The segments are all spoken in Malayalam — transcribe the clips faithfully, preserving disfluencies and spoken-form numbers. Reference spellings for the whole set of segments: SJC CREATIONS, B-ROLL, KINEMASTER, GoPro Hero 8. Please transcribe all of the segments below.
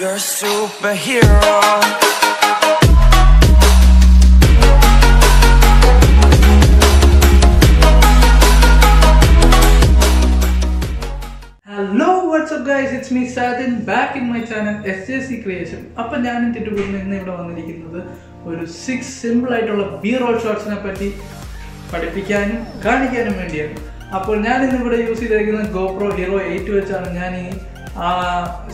You're a superhero. Guys, it's me Satin back in my channel S J C Creation. Appa njan in tutorial inne ivda vannirikkunnathu oru six simple aayittulla B-roll shots ne patti padipikkanum kaanikkanum vendiyanu. Appo njan inne ivda use cheyidirikkunna GoPro Hero eight vechanu njan ee aa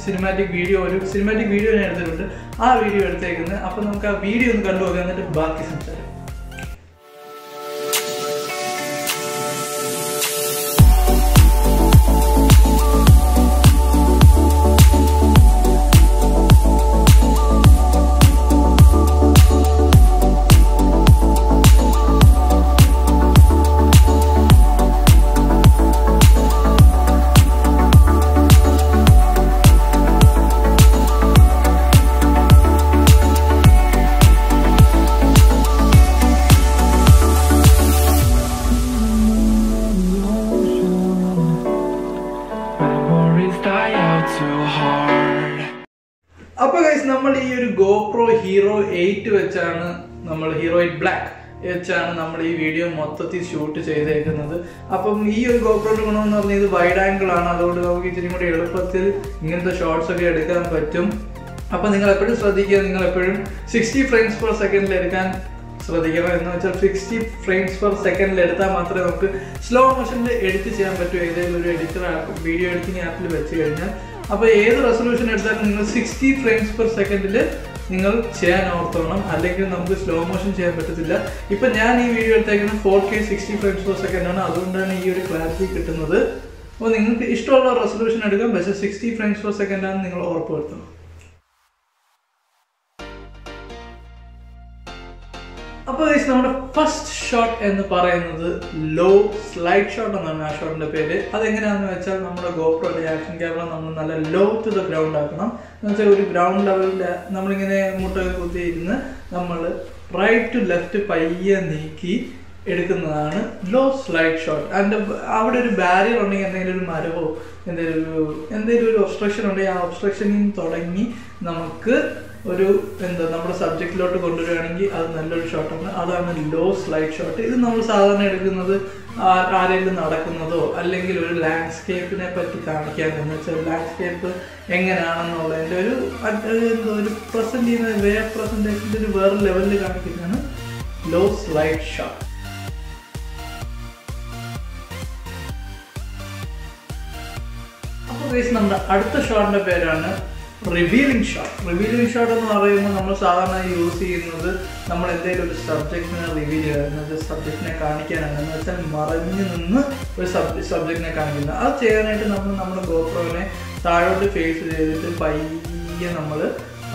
cinematic video oru cinematic video ne eduthittund aa video edutthekkunnu. Appo namukku aa video onnu kandu nokka ennitte baaki samsaarikku. Appa guys, നമ്മൾ ഈ ഒരു GoPro Hero eight വെച്ചാണ് നമ്മൾ Hero eight Black വെച്ചാണ് നമ്മൾ ഈ വീഡിയോ മൊത്തത്തിൽ ഷൂട്ട് ചെയ്തിരിക്കുന്നത്. അപ്പം ഈ ഒരു GoProന്റെ ഗുണം എന്ന് പറഞ്ഞാൽ ഇത് വൈഡ് ആംഗിൾ ആണ്. അതുകൊണ്ട് നമുക്ക് ഇത്തിരി കൂടി എളുപ്പത്തിൽ ഇങ്ങനത്തെ ഷോട്ട്സ് ഒക്കെ എടുക്കാൻ പറ്റും. അപ്പോൾ നിങ്ങൾ എപ്പോഴും ശ്രദ്ധിക്കുക, നിങ്ങൾ എപ്പോഴും sixty ഫ്രെയിംസ് പെർ സെക്കൻഡിൽ എടുക്കാൻ ശ്രദ്ധിക്കണം. എന്ന് വെച്ചാൽ sixty ഫ്രെയിംസ് പെർ സെക്കൻഡിൽ എടുത്താൽ മാത്രമേ നമുക്ക് സ്ലോ മോഷനിൽ എഡിറ്റ് ചെയ്യാൻ പറ്റൂ. ഏതെങ്കിലും ഒരു എഡിറ്റർ ആപ്പ് വീഡിയോ എഡിറ്റിംഗ് ആപ്പിൽ വെച്ച് കഴിഞ്ഞാൽ അപ്പോൾ ഏത് റെസൊല്യൂഷൻ എടുത്താലും നിങ്ങൾ sixty ഫ്രെയിംസ് പെർ സെക്കൻഡിൽ നിങ്ങൾ ചെയ്യാൻ ഓർത്തോണം, അല്ലെങ്കിൽ നമുക്ക് സ്ലോ മോഷൻ ചെയ്യാൻ പറ്റത്തില്ല. ഇപ്പം ഞാൻ ഈ വീഡിയോ എടുത്തേക്കുന്നത് four K sixty frames per സെക്കൻഡാണ്, അതുകൊണ്ടാണ് ഈ ഒരു ക്ലാരിറ്റി കിട്ടുന്നത്. അപ്പോൾ നിങ്ങൾക്ക് ഇഷ്ടമുള്ള റെസൊല്യൂഷൻ എടുക്കാം, പക്ഷേ സിക്സ്റ്റി ഫ്രെയിംസ് പെർ സെക്കൻഡാണ് നിങ്ങൾ ഉറപ്പ് വരുത്തണം. അപ്പോൾ ഗൈസ്, നമ്മുടെ ഫസ്റ്റ് ഷോട്ട് എന്ന് പറയുന്നത് ലോ സ്ലൈഡ് ഷോട്ട് എന്നാണ് ആ ഷോട്ടിൻ്റെ പേര്. അതെങ്ങനെയാണെന്ന് വെച്ചാൽ നമ്മുടെ ഗോപ്രോയുടെ ആക്ഷൻ ക്യാമറ നമ്മൾ നല്ല ലോ ടു ദ ഗ്രൗണ്ട് ആക്കണം. എന്ന് വെച്ചാൽ ഒരു ഗ്രൗണ്ട് ലെവലിൽ നമ്മളിങ്ങനെ മുട്ടൊക്കെ കുത്തിയിരുന്ന് നമ്മൾ റൈറ്റ് ടു ലെഫ്റ്റ് പയ്യെ നീക്കി എടുക്കുന്നതാണ് ലോ സ്ലൈഡ് ഷോട്ട്. അതിൻ്റെ അവിടെ ഒരു ബാരിയർ ഉണ്ടെങ്കിൽ, എന്തെങ്കിലും ഒരു മരവോ എന്തെങ്കിലും ഒരു എന്തെങ്കിലും ഒരു ഒബ്സ്ട്രക്ഷൻ ഉണ്ടെങ്കിൽ ആ ഒബ്സ്ട്രക്ഷനിൽ നിന്ന് തുടങ്ങി നമുക്ക് ഒരു എന്താ നമ്മുടെ സബ്ജക്റ്റിലോട്ട് കൊണ്ടുവരികയാണെങ്കിൽ അത് നല്ലൊരു ഷോട്ടാണ്. അതാണ് ലോ സ്ലൈഡ് ഷോട്ട്. ഇത് നമ്മൾ സാധാരണ എടുക്കുന്നത് ആരെങ്കിലും നടക്കുന്നതോ അല്ലെങ്കിൽ ഒരു ലാൻഡ്സ്കേപ്പിനെ പറ്റി കാണിക്കാൻ, എന്ന് വെച്ചാൽ ലാൻഡ്സ്കേപ്പ് എങ്ങനെയാണെന്നുള്ളതിൻ്റെ ഒരു എന്താ ഒരു പ്രസൻറ്റ് ചെയ്യുന്ന വേ പ്രസൻറ്റേഷൻ്റെ ഒരു വേറെ ലെവലിൽ കാണിക്കുന്നതാണ് ലോ സ്ലൈഡ് ഷോട്ട്. അപ്പോൾ ഗൈസ്, നമ്മുടെ അടുത്ത ഷോട്ടിൻ്റെ പേരാണ് റിവീലിംഗ് ഷോട്ട്. റിവീലിംഗ് ഷോട്ട് എന്ന് പറയുമ്പോൾ നമ്മൾ സാധാരണ യൂസ് ചെയ്യുന്നത് നമ്മൾ എന്തെങ്കിലും ഒരു സബ്ജക്റ്റിനെ റിവീൽ ചെയ്യുക, എന്നുവെച്ചാൽ സബ്ജക്റ്റിനെ കാണിക്കാനാണ്. എന്ന് വെച്ചാൽ മറഞ്ഞു നിന്ന് ഒരു സബ് സബ്ജക്റ്റിനെ കാണിക്കുന്നത്. അത് ചെയ്യാനായിട്ട് നമ്മൾ നമ്മുടെ ഗോപ്രോനെ താഴോട്ട് ഫേസ് ചെയ്തിട്ട് പയ്യെ നമ്മൾ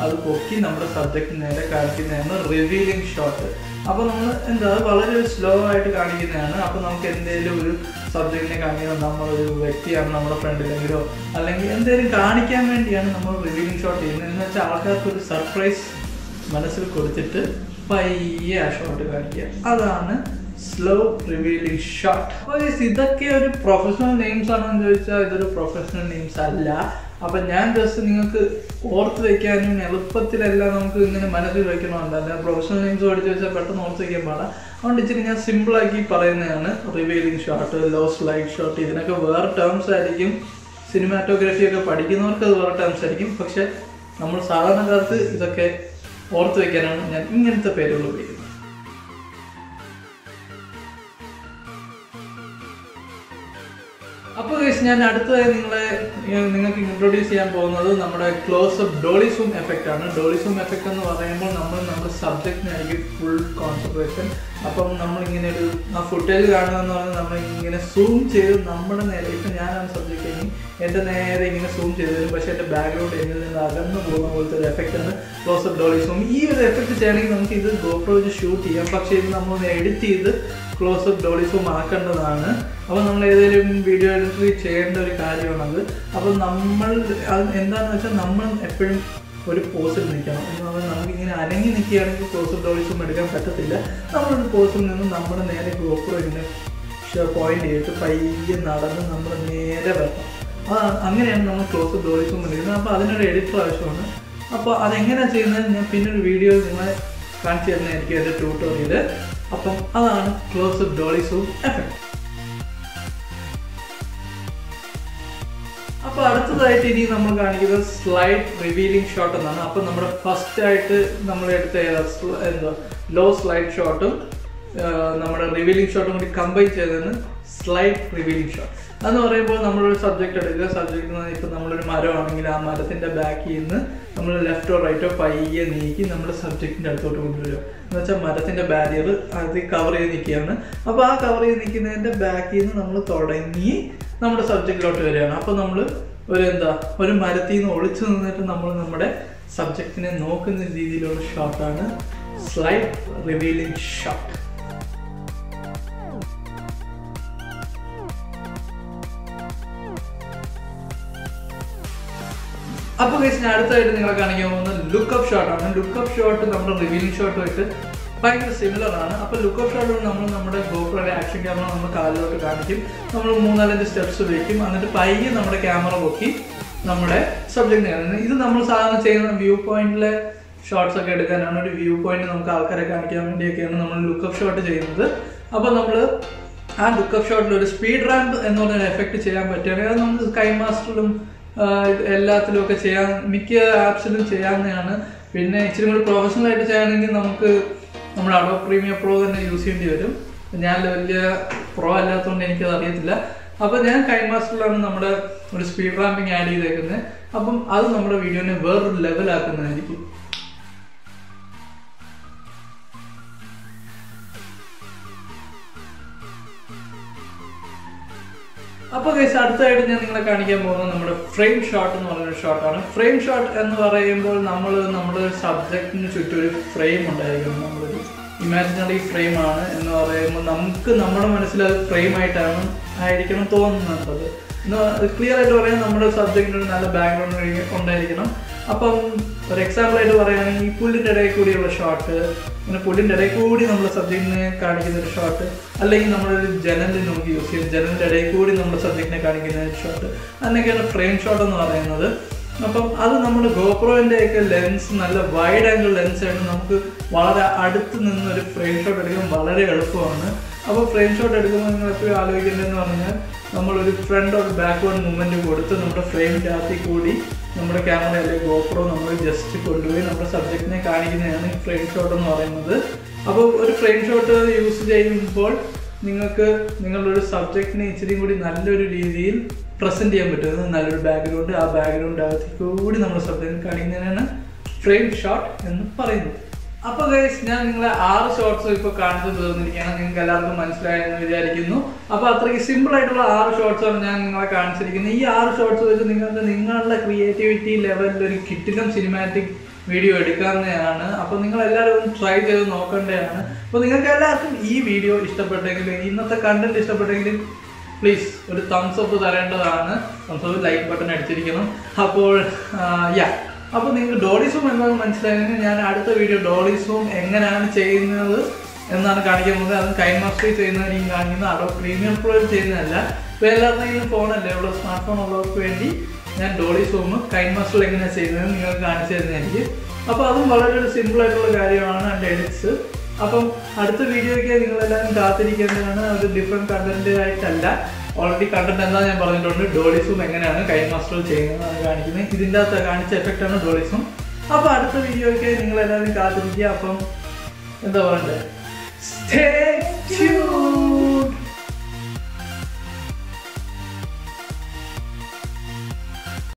അത് പൊക്കി നമ്മുടെ സബ്ജക്റ്റിന് നേരെ കാണിക്കുന്നതാണ് റിവീലിംഗ് ഷോട്ട്. അപ്പോൾ നമ്മൾ എന്താ വളരെ സ്ലോ ആയിട്ട് കാണിക്കുന്നതാണ്. അപ്പോൾ നമുക്ക് എന്തെങ്കിലും ഒരു സബ്ജക്റ്റിനെ കാണിക്കുന്നത് നമ്മളൊരു വ്യക്തിയാണ് നമ്മുടെ ഫ്രണ്ടിലെങ്കിലോ അല്ലെങ്കിൽ എന്തെങ്കിലും കാണിക്കാൻ വേണ്ടിയാണ് നമ്മൾ റിവീലിംഗ് ഷോട്ട് ചെയ്യുന്നത്. എന്ന് വെച്ചാൽ ആൾക്കാർക്ക് ഒരു സർപ്രൈസ് മനസ്സിൽ കൊടുത്തിട്ട് പയ്യെ ആ ഷോട്ട് കാണിക്കുക. അതാണ് സ്ലോ റിവീലിംഗ് ഷോട്ട്. അപ്പോൾ ഇതൊക്കെ ഒരു പ്രൊഫഷണൽ നെയിംസ് ആണെന്ന് ചോദിച്ചാൽ ഇതൊരു പ്രൊഫഷണൽ നെയിംസ് അല്ല. അപ്പം ഞാൻ ജസ്റ്റ് നിങ്ങൾക്ക് ഓർത്ത് വയ്ക്കാനും എളുപ്പത്തിലെല്ലാം നമുക്ക് ഇങ്ങനെ മനസ്സിൽ വയ്ക്കണമെന്നല്ല, അല്ല പ്രൊഫഷണൽ നെയിംസ് പഠിച്ച് വെച്ചാൽ പെട്ടെന്ന് ഓർത്ത് വയ്ക്കാൻ പാടാം. അതുകൊണ്ട് ഇച്ചിരി ഞാൻ സിമ്പിളാക്കി പറയുന്നതാണ് revealing shot, low slide shot. ഇതിനൊക്കെ വേറെ ടേംസ് ആയിരിക്കും, സിനിമാറ്റോഗ്രാഫിയൊക്കെ പഠിക്കുന്നവർക്ക് അത് വേറെ ടേംസ് ആയിരിക്കും. പക്ഷെ നമ്മൾ സാധാരണക്കാർക്ക് ഇതൊക്കെ ഓർത്ത് വയ്ക്കാനാണ് ഞാൻ ഇങ്ങനത്തെ പേരുകൾ ഉപയോഗിക്കുന്നത്. അപ്പോൾ ഗൈസ്, ഞാൻ അടുത്തതായി നിങ്ങളെ നിങ്ങൾക്ക് ഇൻട്രൊഡ്യൂസ് ചെയ്യാൻ പോകുന്നത് നമ്മുടെ ക്ലോസപ്പ് ഡോളി സൂം എഫക്റ്റ് ആണ്. ഡോളി സൂം എഫക്റ്റ് എന്ന് പറയുമ്പോൾ നമ്മൾ നമ്മുടെ സബ്ജക്റ്റിനായിരിക്കും ഫുൾ കോൺസെൻട്രേഷൻ. അപ്പം നമ്മളിങ്ങനെ ഒരു ആ ഫുട്ടേജ് കാണുകയെന്ന് പറഞ്ഞാൽ നമ്മളിങ്ങനെ സൂം ചെയ്ത് നമ്മുടെ നേരെ, ഇപ്പം ഞാനാണ് സബ്ജക്റ്റ് എങ്കിൽ എൻ്റെ നേരെ ഇങ്ങനെ സൂം ചെയ്ത് തരും, പക്ഷേ എൻ്റെ ബാക്ക്ഗ്രൗണ്ട് എന്നിൽ നിന്ന് അകന്നു പോകുന്ന പോലത്തെ ഒരു എഫക്റ്റാണ് ക്ലോസപ്പ് ഡോളി സൂം. ഈ ഒരു എഫക്റ്റ് ചെയ്യണമെങ്കിൽ നമുക്ക് ഇത് GoPro വെച്ച് ഷൂട്ട് ചെയ്യാം, പക്ഷേ ഇത് നമ്മളൊന്ന് എഡിറ്റ് ചെയ്ത് ക്ലോസപ്പ് ഡോളി സൂം ആക്കേണ്ടതാണ്. അപ്പോൾ നമ്മൾ ഏതെങ്കിലും വീഡിയോ എഡിറ്ററി ചെയ്യേണ്ട ഒരു കാര്യമാണത്. അപ്പോൾ നമ്മൾ അത് എന്താണെന്ന് വെച്ചാൽ നമ്മൾ എപ്പോഴും ഒരു പോസിൽ നിൽക്കണം. എന്ന് പറഞ്ഞാൽ നമുക്കിങ്ങനെ അനങ്ങി നിൽക്കുകയാണെങ്കിൽ ക്ലോസപ്പ് ഡോളി സൂം എടുക്കാൻ പറ്റത്തില്ല. നമ്മളൊരു പോസിൽ നിന്ന് നമ്മുടെ നേരെ GoPro ഇങ്ങനെ പോയിൻ്റ് ചെയ്തിട്ട് പയ്യെ നടന്ന് നമ്മൾ നേരെ വരണം. അങ്ങനെയാണ് നമ്മൾ ക്ലോസ് ഉപയോഗിച്ചുകൊണ്ടിരിക്കുന്നത്. അപ്പോൾ അതിനൊരു എഡിറ്റർ ആവശ്യമാണ്. അപ്പോൾ അതെങ്ങനെയാണ് ചെയ്യുന്നത് ഞാൻ പിന്നൊരു വീഡിയോ നിങ്ങളെ കാണിച്ചു തരുന്നതായിരിക്കും എൻ്റെ ട്യൂട്ടോറിയൽ. അപ്പം അതാണ് ക്ലോസ് ഡോളി സൂം എഫക്റ്റ്. അപ്പോൾ അടുത്തതായിട്ട് ഇനി നമ്മൾ കാണിക്കുന്നത് സ്ലൈഡ് റിവീലിംഗ് ഷോട്ട് എന്നാണ്. അപ്പം നമ്മുടെ ഫസ്റ്റ് ആയിട്ട് നമ്മൾ എടുത്ത എന്താ ലോ സ്ലൈഡ് ഷോട്ടും നമ്മുടെ റിവീലിംഗ് ഷോട്ടും കൂടി കമ്പൈൻ ചെയ്തതാണ് സ്ലൈഡ് റിവീലിംഗ് ഷോട്ട് എന്ന് പറയുമ്പോൾ നമ്മളൊരു സബ്ജക്റ്റ് എടുക്കുക. സബ്ജക്റ്റ് എന്ന് പറഞ്ഞാൽ ഇപ്പോൾ നമ്മളൊരു മരമാണെങ്കിൽ ആ മരത്തിൻ്റെ ബാക്കിൽ നിന്ന് നമ്മൾ ലെഫ്റ്റോ റൈറ്റോ പയ്യെ നീക്കി നമ്മുടെ സബ്ജക്റ്റിൻ്റെ അടുത്തോട്ട് കൊണ്ടുവരിക. എന്ന് വെച്ചാൽ മരത്തിൻ്റെ ബാരിയർ അത് കവർ ചെയ്ത് നിൽക്കുകയാണ്. അപ്പോൾ ആ കവർ ചെയ്ത് നിൽക്കുന്നതിൻ്റെ ബാക്കിൽ നിന്ന് നമ്മൾ തുടങ്ങി നമ്മുടെ സബ്ജക്റ്റിലോട്ട് വരികയാണ്. അപ്പോൾ നമ്മൾ ഒരു എന്താ ഒരു മരത്തിൽ നിന്ന് ഒളിച്ചു നിന്നിട്ട് നമ്മൾ നമ്മുടെ സബ്ജക്റ്റിനെ നോക്കുന്ന രീതിയിലുള്ള ഷോട്ടാണ് സ്ലൈഡ് റിവീലിംഗ് ഷോട്ട്. അപ്പോൾ ഗൈസ് അടുത്തായിട്ട് നിങ്ങളെ കാണിക്കാൻ പോകുന്ന ലുക്കപ്പ് ഷോട്ടാണ്. ലുക്കപ്പ് ഷോട്ട് നമ്മുടെ റിവീലിംഗ് ഷോട്ടുമായിട്ട് ഭയങ്കര സിമിലറാണ്. അപ്പോൾ ലുക്കപ്പ് ഷോട്ട് നമ്മൾ നമ്മുടെ ഗോപ്രോയുടെ ആക്ഷൻ ക്യാമറ നമ്മൾ കാലിലോട്ട് കാണിക്കും. നമ്മൾ മൂന്നാലഞ്ച് സ്റ്റെപ്സ് വയ്ക്കും. എന്നിട്ട് പയ്യെ നമ്മുടെ ക്യാമറ പൊക്കി നമ്മുടെ സബ്ജക്റ്റ് കാണുന്നത്. ഇത് നമ്മൾ സാധാരണ ചെയ്യുന്ന വ്യൂ പോയിന്റിലെ ഷോട്ട്സ് ഒക്കെ എടുക്കാനാണ്. ഒരു വ്യൂ പോയിന്റ് നമുക്ക് ആൾക്കാരെ കാണിക്കാൻ വേണ്ടിയൊക്കെയാണ് നമ്മൾ ലുക്കപ്പ് ഷോട്ട് ചെയ്യുന്നത്. അപ്പോൾ നമ്മൾ ആ ലുക്കപ്പ് ഷോട്ടിൽ ഒരു സ്പീഡ് റാമ്പ് എന്നുള്ളൊരു എഫക്റ്റ് ചെയ്യാൻ പറ്റുകയാണെങ്കിൽ അത് നമുക്ക് സ്കൈ മാസ്റ്ററിലും എല്ലാത്തിലും ഒക്കെ ചെയ്യാൻ മിക്ക ആപ്സിലും ചെയ്യാവുന്നതാണ്. പിന്നെ ഇച്ചിരി കൂടി പ്രൊഫഷണൽ ആയിട്ട് ചെയ്യുകയാണെങ്കിൽ നമുക്ക് നമ്മുടെ അഡോബ് പ്രീമിയർ പ്രോ തന്നെ യൂസ് ചെയ്യേണ്ടി വരും. ഞാൻ വലിയ പ്രോ അല്ലാത്തതുകൊണ്ട് എനിക്കത് അറിയത്തില്ല. അപ്പോൾ ഞാൻ കൈമാസ്റ്ററിലാണ് നമ്മുടെ ഒരു സ്പീഡ് റാമ്പിങ് ആഡ് ചെയ്തേക്കുന്നത്. അപ്പം അത് നമ്മുടെ വീഡിയോനെ വേറൊരു ലെവലാക്കുന്നതായിരിക്കും. അപ്പോൾ ഗൈസ് അടുത്തായിട്ട് ഞാൻ നിങ്ങളെ കാണിക്കാൻ പോകുന്നത് നമ്മുടെ ഫ്രെയിം ഷോട്ട് എന്ന് പറയുന്ന ഷോട്ടാണ്. ഫ്രെയിം ഷോട്ട് എന്ന് പറയുമ്പോൾ നമ്മൾ നമ്മുടെ സബ്ജക്റ്റിന് ചുറ്റും ഒരു ഫ്രെയിം ഉണ്ടായിരിക്കും. നമ്മളൊരു ഇമാജിനറി ഫ്രെയിമാണ് എന്ന് പറയുമ്പോൾ നമുക്ക് നമ്മുടെ മനസ്സിൽ അത് ഫ്രെയിമായിട്ടാണ് ആയിരിക്കണം തോന്നുന്നത്. എന്നാൽ ക്ലിയർ ആയിട്ട് പറയാൻ നമ്മുടെ സബ്ജക്റ്റിനൊരു നല്ല ബാക്ക്ഗ്രൗണ്ട് ഉണ്ടായിരിക്കണം. അപ്പം ഒരു എക്സാമ്പിളായിട്ട് പറയുകയാണെങ്കിൽ ഈ പുല്ലിൻ്റെ ഇടയിൽ കൂടിയുള്ള ഷോട്ട്, അങ്ങനെ പുല്ലിൻ്റെ ഇടയിൽ കൂടി നമ്മുടെ സബ്ജക്റ്റിനെ കാണിക്കുന്ന ഒരു ഷോട്ട്, അല്ലെങ്കിൽ നമ്മളൊരു ജനലിൽ നമുക്ക് യൂസ് ചെയ്യും ജനലിൻ്റെ ഇടയിൽ കൂടി നമ്മുടെ സബ്ജക്റ്റിനെ കാണിക്കുന്ന ഒരു ഷോട്ട്, അതിനൊക്കെയാണ് ഫ്രെയിം ഷോട്ട് എന്ന് പറയുന്നത്. അപ്പം അത് നമ്മുടെ ഗോപ്രോൻ്റെയൊക്കെ ലെൻസ് നല്ല വൈഡ് ആംഗിൾ ലെൻസ് ആയിട്ട് നമുക്ക് വളരെ അടുത്ത് നിന്നൊരു ഫ്രെയിം ഷോട്ട് എടുക്കാൻ വളരെ എളുപ്പമാണ്. അപ്പോൾ ഫ്രെയിം ഷോട്ട് എടുക്കുമ്പോൾ നിങ്ങൾ എപ്പോഴും ആലോചിക്കേണ്ടതെന്ന് പറഞ്ഞാൽ നമ്മളൊരു ഫ്രണ്ട് ഓർ ബാക്ക്വേർഡ് മൂവ്മെൻറ്റ് കൊടുത്ത് നമ്മുടെ ഫ്രെയിമിൻ്റെ അകത്തിൽ കൂടി നമ്മുടെ ക്യാമറ അല്ലെങ്കിൽ ഗോപ്രോ നമ്മൾ ജസ്റ്റ് കൊണ്ടുപോയി നമ്മുടെ സബ്ജക്റ്റിനെ കാണിക്കുന്നതാണ് ഈ ഫ്രെയിം ഷോട്ട് എന്ന് പറയുന്നത്. അപ്പോൾ ഒരു ഫ്രെയിം ഷോട്ട് യൂസ് ചെയ്യുമ്പോൾ നിങ്ങൾക്ക് നിങ്ങളൊരു സബ്ജക്റ്റിനെ ഇച്ചിരി കൂടി നല്ലൊരു രീതിയിൽ പ്രസൻറ്റ് ചെയ്യാൻ പറ്റുന്നത് നല്ലൊരു ബാക്ക്ഗ്രൗണ്ട്, ആ ബാക്ക്ഗ്രൗണ്ട് അകത്തേക്ക് കൂടി നമ്മുടെ സബ്ജക്റ്റ് കാണിക്കുന്നതിനാണ് ഫ്രെയിം ഷോട്ട് എന്ന് പറയുന്നത്. അപ്പോൾ ഗൈസ് ഞാൻ നിങ്ങളെ ആറ് ഷോട്ട്സ് ഇപ്പോൾ കാണിച്ചു തീർന്നിരിക്കുകയാണ്. നിങ്ങൾക്ക് എല്ലാവർക്കും മനസ്സിലായെന്ന് വിചാരിക്കുന്നു. അപ്പോൾ അത്രയ്ക്ക് സിമ്പിളായിട്ടുള്ള ആറ് ഷോട്ട്സാണ് ഞാൻ നിങ്ങളെ കാണിച്ചിരിക്കുന്നത്. ഈ ആറ് ഷോട്ട്സ് വെച്ച് നിങ്ങൾക്ക് നിങ്ങളുടെ ക്രിയേറ്റിവിറ്റി ലെവലിൽ ഒരു കിട്ടിലും സിനിമാറ്റിക് വീഡിയോ എടുക്കാവുന്നതാണ്. അപ്പോൾ നിങ്ങളെല്ലാവരും ഒന്ന് ട്രൈ ചെയ്ത് നോക്കേണ്ടതാണ്. അപ്പോൾ നിങ്ങൾക്ക് എല്ലാവർക്കും ഈ വീഡിയോ ഇഷ്ടപ്പെട്ടെങ്കിലും ഇന്നത്തെ കണ്ടന്റ് ഇഷ്ടപ്പെട്ടെങ്കിലും പ്ലീസ് ഒരു തംസ് അപ്പ് തരേണ്ടതാണ്. തംസ് അപ്പ് ലൈക്ക് ബട്ടൺ അടിച്ചിരിക്കണം. അപ്പോൾ യാ അപ്പോൾ നിങ്ങൾക്ക് ഡോളി സൂം എന്താണെന്ന് മനസ്സിലായെങ്കിൽ ഞാൻ അടുത്ത വീഡിയോ ഡോളി സൂം എങ്ങനെയാണ് ചെയ്യുന്നത് എന്നാണ് കാണിക്കാൻ പോകുന്നത്. അത് കൈമാസ്റ്ററിൽ ചെയ്യുന്നതായിരിക്കും കാണിക്കുന്നത്. അഡോബ് പ്രീമിയർ പ്രോയിൽ ചെയ്യുന്നതല്ല. ഇപ്പോൾ എല്ലാവരുടെയും ഫോണല്ലേ ഉള്ള സ്മാർട്ട് ഫോൺ ഉള്ളവർക്ക് വേണ്ടി ഞാൻ ഡോളി സൂം കൈമാസ്റ്ററിൽ എങ്ങനെയാണ് ചെയ്യുന്നത് നിങ്ങൾക്ക് കാണിച്ചു തരുന്നതായിരിക്കും. അപ്പോൾ അതും വളരെ ഒരു സിമ്പിളായിട്ടുള്ള കാര്യമാണ് എൻ്റെ എഡിറ്റ്സ്. അപ്പം അടുത്ത വീഡിയോയ്ക്ക് നിങ്ങളെല്ലാവരും കാത്തിരിക്കേണ്ടതാണ്. ഒരു ഡിഫറെൻറ്റ് കണ്ടന്റ് ആയിട്ടല്ല, ഓൾറെഡി കണ്ടന്റ് എന്താ ഞാൻ പറഞ്ഞിട്ടുണ്ട്. ഡോളി സൂം എങ്ങനെയാണ് കൈമാസ്റ്റർ ചെയ്യുന്നതെന്നാണ് കാണിക്കുന്നത്. ഇതിൻ്റെ അകത്ത് കാണിച്ച എഫക്റ്റാണ് ഡോളി സൂം. അപ്പോൾ അടുത്ത വീഡിയോയ്ക്ക് നിങ്ങളെല്ലാവരും കാത്തിരിക്കുക. അപ്പം എന്താ പറയണ്ടേ, സ്റ്റേ